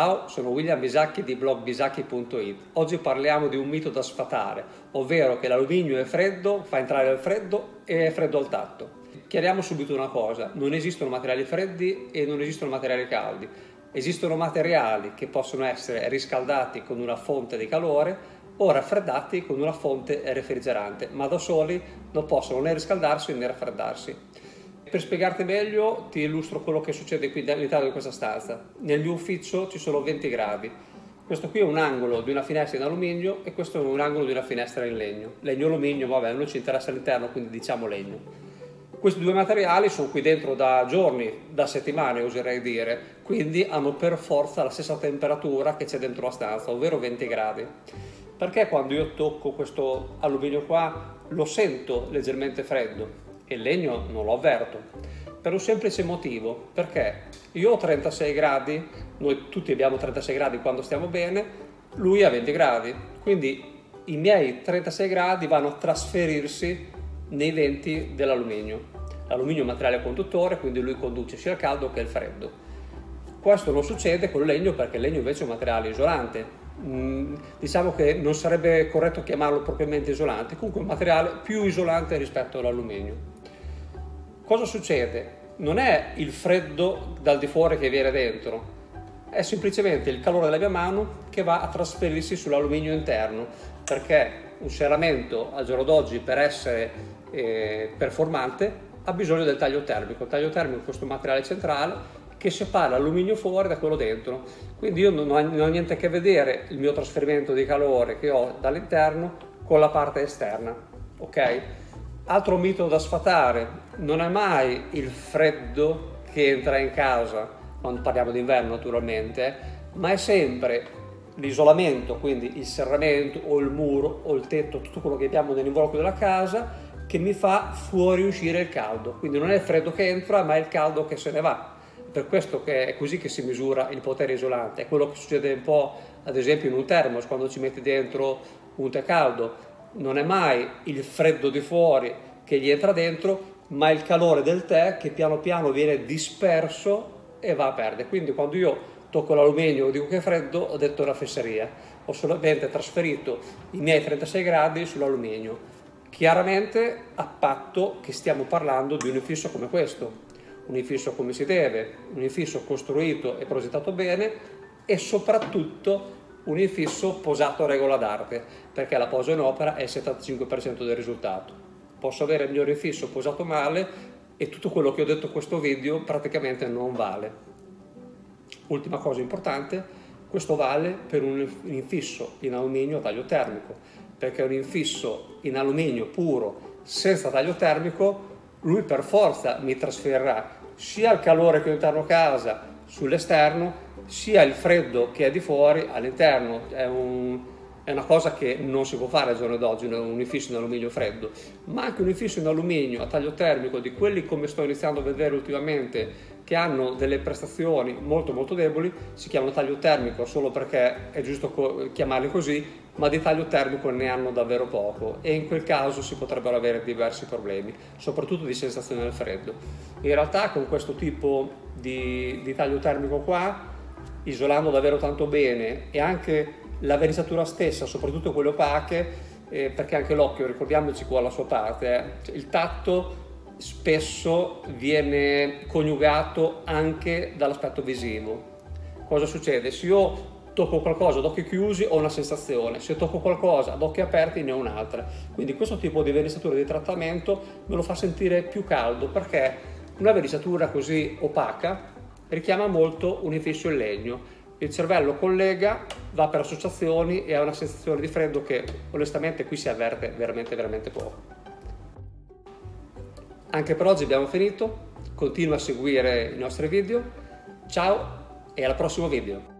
Ciao, sono William Bisacchi di blog bisacchi.it. Oggi parliamo di un mito da sfatare, ovvero che l'alluminio è freddo, fa entrare il freddo e è freddo al tatto. Chiariamo subito una cosa: non esistono materiali freddi e non esistono materiali caldi. Esistono materiali che possono essere riscaldati con una fonte di calore o raffreddati con una fonte refrigerante, ma da soli non possono né riscaldarsi né raffreddarsi. Per spiegarti meglio ti illustro quello che succede qui all'interno di questa stanza. Nel mio ufficio ci sono 20 gradi. Questo qui è un angolo di una finestra in alluminio e questo è un angolo di una finestra in legno. Legno-alluminio, vabbè, non ci interessa all'interno, quindi diciamo legno. Questi due materiali sono qui dentro da giorni, da settimane oserei dire, quindi hanno per forza la stessa temperatura che c'è dentro la stanza, ovvero 20 gradi. Perché quando io tocco questo alluminio qua lo sento leggermente freddo? E il legno non lo avverto, per un semplice motivo, perché io ho 36 gradi, noi tutti abbiamo 36 gradi quando stiamo bene, lui ha 20 gradi, quindi i miei 36 gradi vanno a trasferirsi nei 20 dell'alluminio. L'alluminio è un materiale conduttore, quindi lui conduce sia il caldo che il freddo. Questo non succede con il legno, perché il legno invece è un materiale isolante. Diciamo che non sarebbe corretto chiamarlo propriamente isolante, comunque un materiale più isolante rispetto all'alluminio. Cosa succede? Non è il freddo dal di fuori che viene dentro, è semplicemente il calore della mia mano che va a trasferirsi sull'alluminio interno, perché un serramento al giorno d'oggi, per essere performante, ha bisogno del taglio termico. Il taglio termico è questo materiale centrale che separa l'alluminio fuori da quello dentro, quindi io non ho niente a che vedere il mio trasferimento di calore che ho dall'interno con la parte esterna, ok? Altro mito da sfatare: non è mai il freddo che entra in casa, non parliamo di inverno naturalmente, ma è sempre l'isolamento, quindi il serramento o il muro o il tetto, tutto quello che abbiamo nell'involucro della casa, che mi fa fuoriuscire il caldo, quindi non è il freddo che entra ma è il caldo che se ne va. Per questo che è così che si misura il potere isolante. È quello che succede un po' ad esempio in un termos, quando ci metti dentro un tè caldo, non è mai il freddo di fuori che gli entra dentro, ma il calore del tè che piano piano viene disperso e va a perdere. Quindi quando io tocco l'alluminio e dico che è freddo, ho detto una fesseria, ho solamente trasferito i miei 36 gradi sull'alluminio, chiaramente a patto che stiamo parlando di un infisso come questo. Un infisso come si deve, un infisso costruito e progettato bene e soprattutto un infisso posato a regola d'arte, perché la posa in opera è il 75% del risultato. Posso avere il mio infisso posato male e tutto quello che ho detto in questo video praticamente non vale. Ultima cosa importante: questo vale per un infisso in alluminio a taglio termico, perché un infisso in alluminio puro senza taglio termico, lui per forza mi trasferirà sia il calore che ho interno casa sull'esterno, sia il freddo che è di fuori all'interno. È una cosa che non si può fare al giorno d'oggi, un infisso in alluminio freddo, ma anche un infisso in alluminio a taglio termico di quelli, come sto iniziando a vedere ultimamente, che hanno delle prestazioni molto molto deboli. Si chiamano taglio termico solo perché è giusto chiamarli così, ma di taglio termico ne hanno davvero poco e in quel caso si potrebbero avere diversi problemi, soprattutto di sensazione del freddo. In realtà con questo tipo di taglio termico qua, isolando davvero tanto bene, e anche la verniciatura stessa, soprattutto quelle opache, perché anche l'occhio, ricordiamoci, qua la sua parte, il tatto spesso viene coniugato anche dall'aspetto visivo. Cosa succede? Se io tocco qualcosa ad occhi chiusi ho una sensazione, se tocco qualcosa ad occhi aperti ne ho un'altra, quindi questo tipo di verniciatura di trattamento me lo fa sentire più caldo, perché una verniciatura così opaca richiama molto un infisso in legno. Il cervello collega, va per associazioni e ha una sensazione di freddo che onestamente qui si avverte veramente poco. Anche per oggi abbiamo finito, continua a seguire i nostri video, ciao e al prossimo video!